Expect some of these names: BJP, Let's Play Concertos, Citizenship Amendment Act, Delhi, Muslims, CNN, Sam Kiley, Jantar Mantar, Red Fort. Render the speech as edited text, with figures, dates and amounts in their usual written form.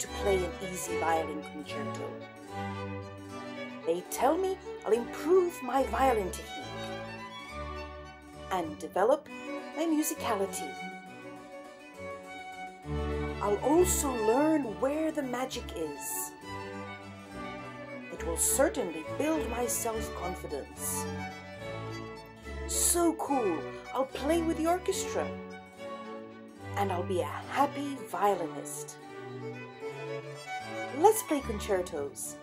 to play an easy violin concerto. They tell me I'll improve my violin technique and develop my musicality. I'll also learn where the magic is. It will certainly build my self-confidence. So cool! I'll play with the orchestra. And I'll be a happy violinist. Let's play concertos.